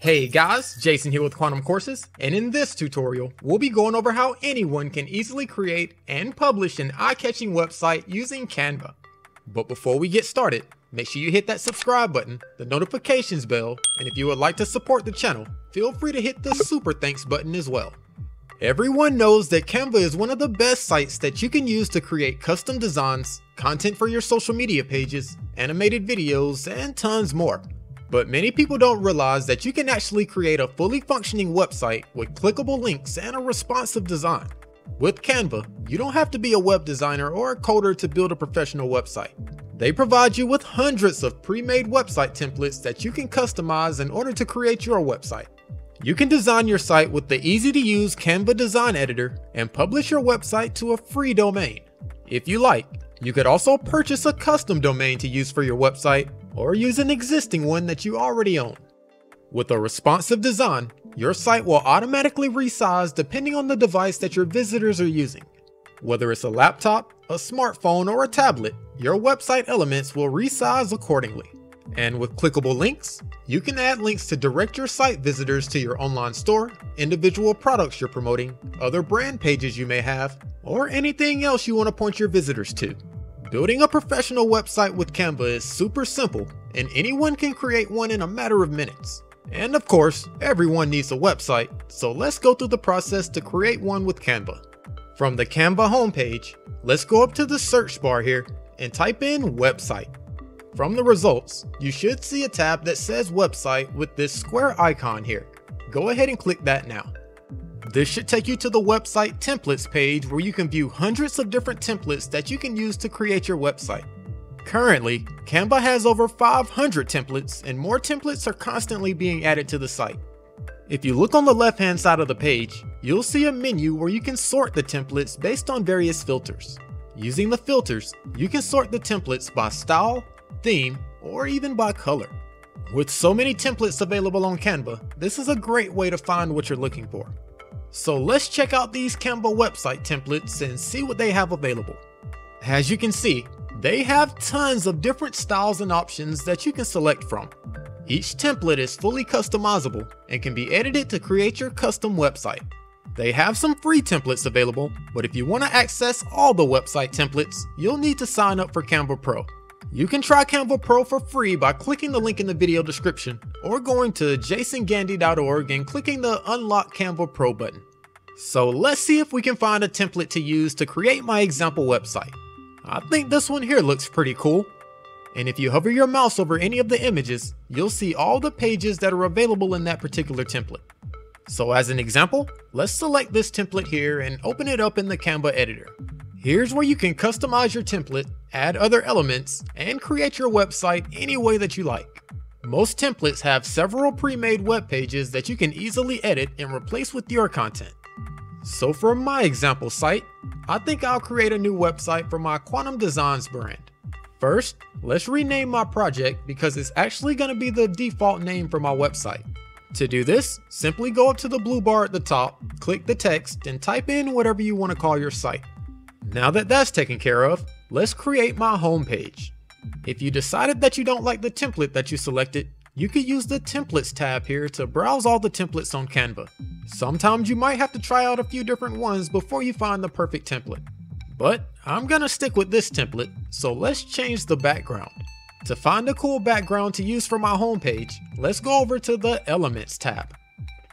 Hey guys, Jason here with Quantum Courses, and in this tutorial, we'll be going over how anyone can easily create and publish an eye-catching website using Canva. But before we get started, make sure you hit that subscribe button, the notifications bell, and if you would like to support the channel, feel free to hit the super thanks button as well. Everyone knows that Canva is one of the best sites that you can use to create custom designs, content for your social media pages, animated videos, and tons more. But many people don't realize that you can actually create a fully functioning website with clickable links and a responsive design. With Canva, you don't have to be a web designer or a coder to build a professional website. They provide you with hundreds of pre-made website templates that you can customize in order to create your website. You can design your site with the easy-to-use Canva design editor and publish your website to a free domain. If you like, you could also purchase a custom domain to use for your website, or use an existing one that you already own. With a responsive design, your site will automatically resize depending on the device that your visitors are using. Whether it's a laptop, a smartphone, or a tablet, your website elements will resize accordingly. And with clickable links, you can add links to direct your site visitors to your online store, individual products you're promoting, other brand pages you may have, or anything else you want to point your visitors to. Building a professional website with Canva is super simple, and anyone can create one in a matter of minutes. And of course, everyone needs a website, so let's go through the process to create one with Canva. From the Canva homepage, let's go up to the search bar here and type in website. From the results, you should see a tab that says website with this square icon here. Go ahead and click that now. This should take you to the website templates page where you can view hundreds of different templates that you can use to create your website. Currently, Canva has over 500 templates, and more templates are constantly being added to the site. If you look on the left-hand side of the page, you'll see a menu where you can sort the templates based on various filters. Using the filters, you can sort the templates by style, theme, or even by color. With so many templates available on Canva, this is a great way to find what you're looking for. So let's check out these Canva website templates and see what they have available. As you can see, they have tons of different styles and options that you can select from. Each template is fully customizable and can be edited to create your custom website. They have some free templates available, but if you want to access all the website templates, you'll need to sign up for Canva Pro. You can try Canva Pro for free by clicking the link in the video description or going to jasongandy.org and clicking the Unlock Canva Pro button. So let's see if we can find a template to use to create my example website. I think this one here looks pretty cool. And if you hover your mouse over any of the images, you'll see all the pages that are available in that particular template. So as an example, let's select this template here and open it up in the Canva editor. Here's where you can customize your template, add other elements, and create your website any way that you like. Most templates have several pre-made web pages that you can easily edit and replace with your content. So for my example site, I think I'll create a new website for my Quantum Designs brand. First, let's rename my project because it's actually going to be the default name for my website. To do this, simply go up to the blue bar at the top, click the text, and type in whatever you want to call your site. Now that that's taken care of, let's create my homepage. If you decided that you don't like the template that you selected, you could use the templates tab here to browse all the templates on Canva. Sometimes you might have to try out a few different ones before you find the perfect template. But I'm gonna stick with this template, so let's change the background. To find a cool background to use for my homepage, let's go over to the Elements tab.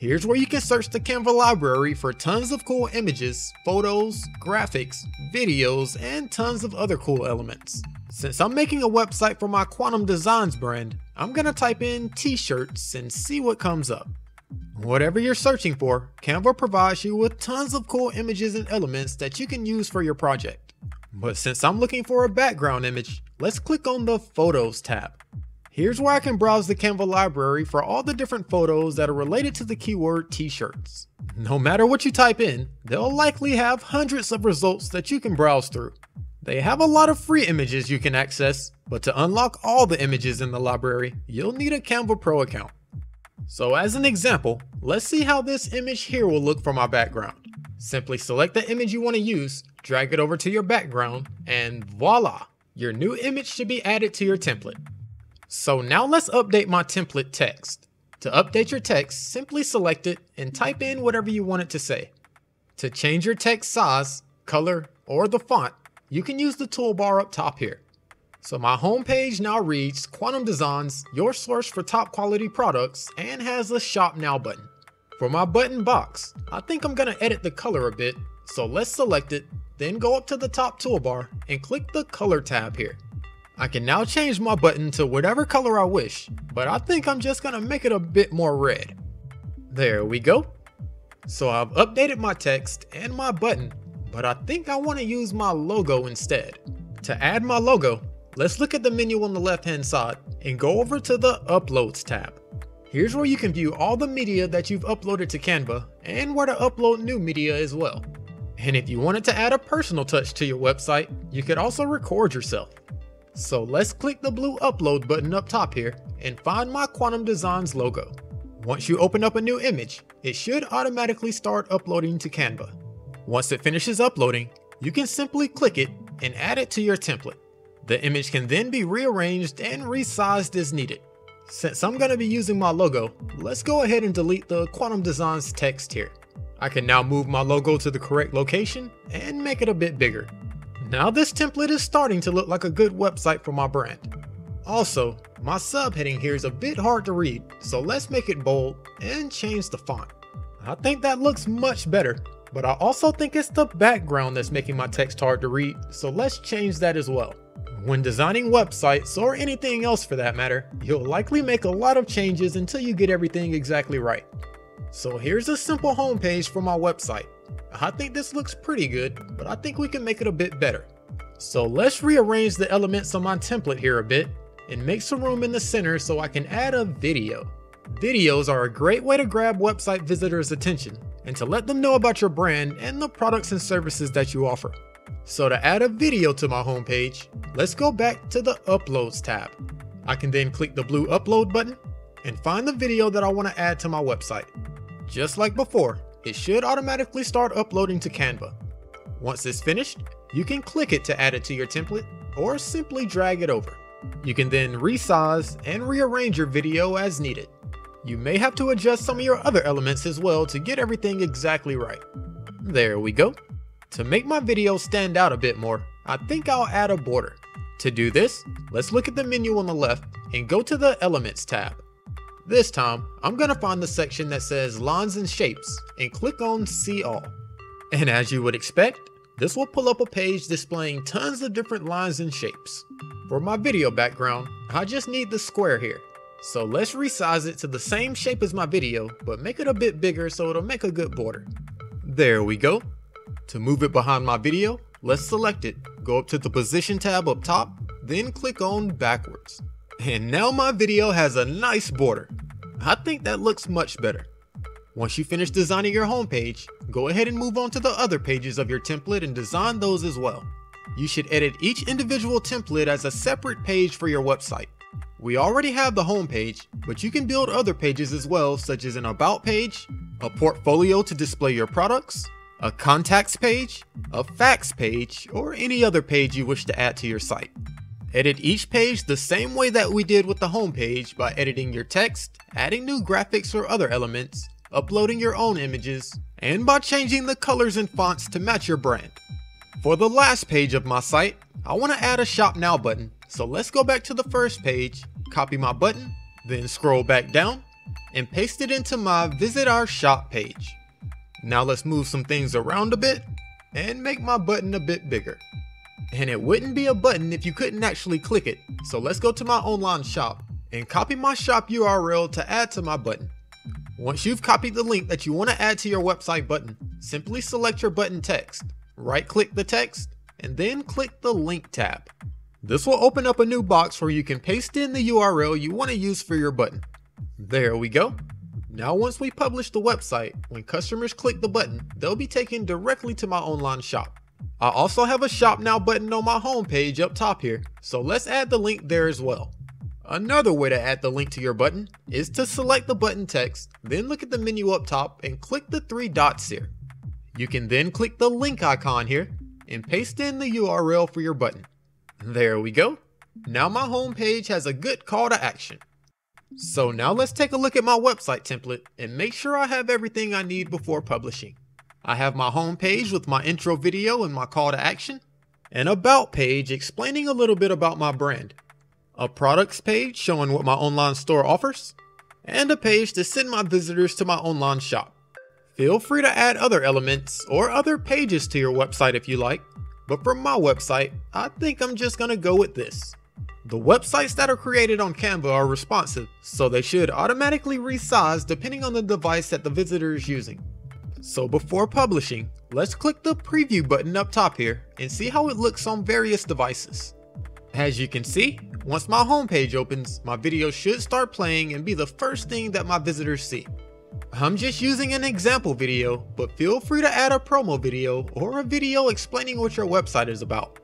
Here's where you can search the Canva library for tons of cool images, photos, graphics, videos, and tons of other cool elements. Since I'm making a website for my Quantum Designs brand, I'm gonna type in t-shirts and see what comes up. Whatever you're searching for, Canva provides you with tons of cool images and elements that you can use for your project. But since I'm looking for a background image, let's click on the Photos tab. Here's where I can browse the Canva library for all the different photos that are related to the keyword t-shirts. No matter what you type in, they'll likely have hundreds of results that you can browse through. They have a lot of free images you can access, but to unlock all the images in the library, you'll need a Canva Pro account. So as an example, let's see how this image here will look for my background. Simply select the image you want to use, drag it over to your background, and voila! Your new image should be added to your template. So now let's update my template text. To update your text, simply select it and type in whatever you want it to say. To change your text size, color, or the font, you can use the toolbar up top here. So my homepage now reads Quantum Designs, your source for top quality products, and has a Shop Now button. For my button box, I think I'm gonna edit the color a bit, so let's select it, then go up to the top toolbar and click the color tab here. I can now change my button to whatever color I wish, but I think I'm just gonna make it a bit more red. There we go. So I've updated my text and my button, but I think I wanna use my logo instead. To add my logo, let's look at the menu on the left-hand side and go over to the Uploads tab. Here's where you can view all the media that you've uploaded to Canva and where to upload new media as well. And if you wanted to add a personal touch to your website, you could also record yourself. So let's click the blue Upload button up top here and find my Quantum Designs logo. Once you open up a new image, it should automatically start uploading to Canva. Once it finishes uploading, you can simply click it and add it to your template. The image can then be rearranged and resized as needed. Since I'm going to be using my logo, let's go ahead and delete the Quantum Designs text here. I can now move my logo to the correct location and make it a bit bigger. Now this template is starting to look like a good website for my brand. Also, my subheading here is a bit hard to read, so let's make it bold and change the font. I think that looks much better, but I also think it's the background that's making my text hard to read, so let's change that as well. When designing websites or anything else for that matter, you'll likely make a lot of changes until you get everything exactly right. So here's a simple homepage for my website. I think this looks pretty good, but I think we can make it a bit better. So let's rearrange the elements on my template here a bit and make some room in the center so I can add a video. Videos are a great way to grab website visitors' attention and to let them know about your brand and the products and services that you offer. So to add a video to my homepage, let's go back to the Uploads tab. I can then click the blue Upload button and find the video that I want to add to my website. Just like before, it should automatically start uploading to Canva. Once it's finished, you can click it to add it to your template or simply drag it over. You can then resize and rearrange your video as needed. You may have to adjust some of your other elements as well to get everything exactly right. There we go. To make my video stand out a bit more, I think I'll add a border. To do this, let's look at the menu on the left and go to the Elements tab. This time, I'm gonna find the section that says Lines and Shapes and click on See All. And as you would expect, this will pull up a page displaying tons of different lines and shapes. For my video background, I just need the square here. So let's resize it to the same shape as my video, but make it a bit bigger so it'll make a good border. There we go. To move it behind my video, let's select it, go up to the Position tab up top, then click on Backwards. And now my video has a nice border. I think that looks much better. Once you finish designing your homepage, go ahead and move on to the other pages of your template and design those as well. You should edit each individual template as a separate page for your website. We already have the homepage, but you can build other pages as well, such as an About page, a portfolio to display your products, a contacts page, a facts page, or any other page you wish to add to your site. Edit each page the same way that we did with the homepage by editing your text, adding new graphics or other elements, uploading your own images, and by changing the colors and fonts to match your brand. For the last page of my site, I want to add a Shop Now button, so let's go back to the first page, copy my button, then scroll back down, and paste it into my Visit Our Shop page. Now let's move some things around a bit and make my button a bit bigger. And it wouldn't be a button if you couldn't actually click it. So let's go to my online shop and copy my shop URL to add to my button. Once you've copied the link that you want to add to your website button, simply select your button text, right click the text, and then click the link tab. This will open up a new box where you can paste in the URL you want to use for your button. There we go. Now once we publish the website, when customers click the button, they'll be taken directly to my online shop. I also have a Shop Now button on my homepage up top here, so let's add the link there as well. Another way to add the link to your button is to select the button text, then look at the menu up top and click the three dots here. You can then click the link icon here and paste in the URL for your button. There we go. Now my homepage has a good call to action. So now let's take a look at my website template and make sure I have everything I need before publishing. I have my home page with my intro video and my call to action, an about page explaining a little bit about my brand, a products page showing what my online store offers, and a page to send my visitors to my online shop. Feel free to add other elements or other pages to your website if you like, but for my website, I think I'm just gonna go with this. The websites that are created on Canva are responsive, so they should automatically resize depending on the device that the visitor is using. So before publishing, let's click the preview button up top here and see how it looks on various devices. As you can see, once my homepage opens, my video should start playing and be the first thing that my visitors see. I'm just using an example video, but feel free to add a promo video or a video explaining what your website is about.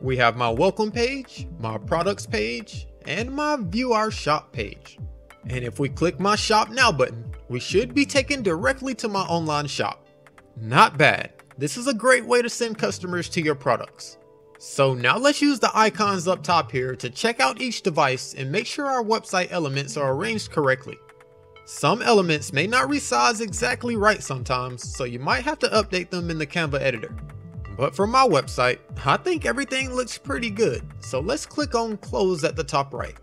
We have my welcome page, my products page, and my view our shop page. And if we click my shop now button, we should be taken directly to my online shop. Not bad. This is a great way to send customers to your products. So now let's use the icons up top here to check out each device and make sure our website elements are arranged correctly. Some elements may not resize exactly right sometimes, so you might have to update them in the Canva editor. But for my website, I think everything looks pretty good. So let's click on close at the top right.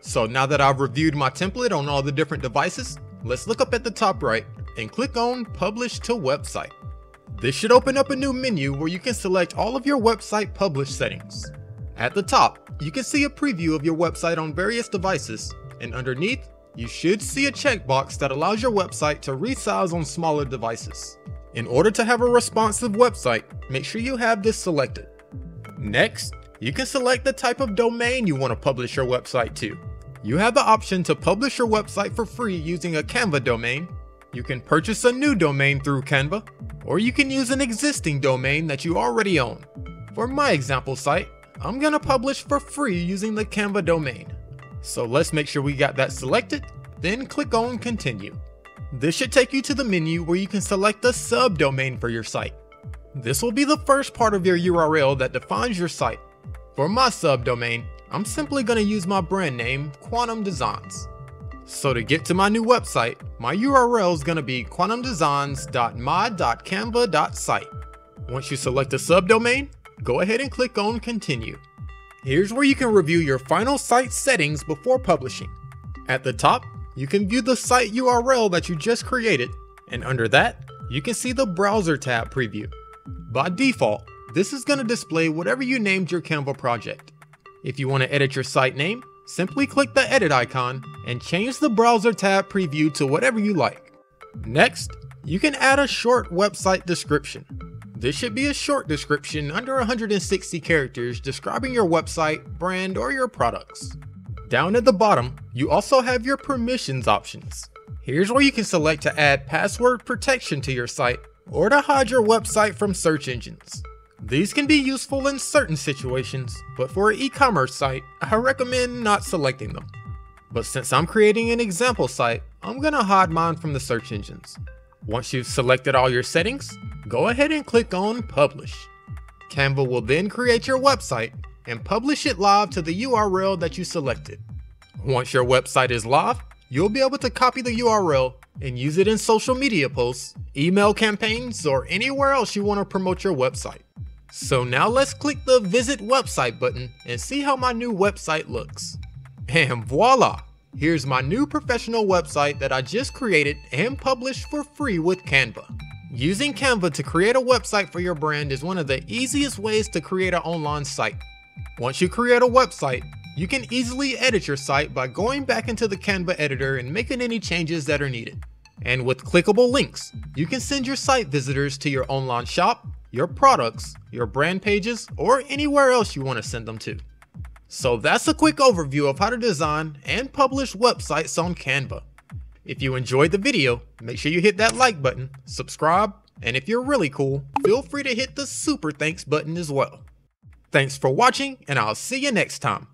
So now that I've reviewed my template on all the different devices, let's look up at the top right and click on Publish to Website. This should open up a new menu where you can select all of your website publish settings. At the top, you can see a preview of your website on various devices, and underneath, you should see a checkbox that allows your website to resize on smaller devices. In order to have a responsive website, make sure you have this selected. Next, you can select the type of domain you want to publish your website to. You have the option to publish your website for free using a Canva domain. You can purchase a new domain through Canva, or you can use an existing domain that you already own. For my example site, I'm gonna publish for free using the Canva domain. So let's make sure we got that selected, then click on continue. This should take you to the menu where you can select a subdomain for your site. This will be the first part of your URL that defines your site. For my subdomain, I'm simply going to use my brand name, Quantum Designs. So to get to my new website, my URL is going to be quantumdesigns.my.canva.site. Once you select a subdomain, go ahead and click on continue. Here's where you can review your final site settings before publishing. At the top, you can view the site URL that you just created, and under that, you can see the browser tab preview. By default, this is going to display whatever you named your Canva project. If you want to edit your site name, simply click the edit icon and change the browser tab preview to whatever you like. Next, you can add a short website description. This should be a short description under 160 characters describing your website, brand, or your products. Down at the bottom, you also have your permissions options. Here's where you can select to add password protection to your site or to hide your website from search engines. These can be useful in certain situations, but for an e-commerce site, I recommend not selecting them. But since I'm creating an example site, I'm gonna hide mine from the search engines. Once you've selected all your settings, go ahead and click on Publish. Canva will then create your website and publish it live to the URL that you selected. Once your website is live, you'll be able to copy the URL and use it in social media posts, email campaigns, or anywhere else you want to promote your website. So now let's click the Visit Website button and see how my new website looks. And voila! Here's my new professional website that I just created and published for free with Canva. Using Canva to create a website for your brand is one of the easiest ways to create an online site. Once you create a website, you can easily edit your site by going back into the Canva editor and making any changes that are needed. And with clickable links, you can send your site visitors to your online shop, your products, your brand pages, or anywhere else you want to send them to. So that's a quick overview of how to design and publish websites on Canva. If you enjoyed the video, make sure you hit that like button, subscribe, and if you're really cool, feel free to hit the super thanks button as well. Thanks for watching, and I'll see you next time.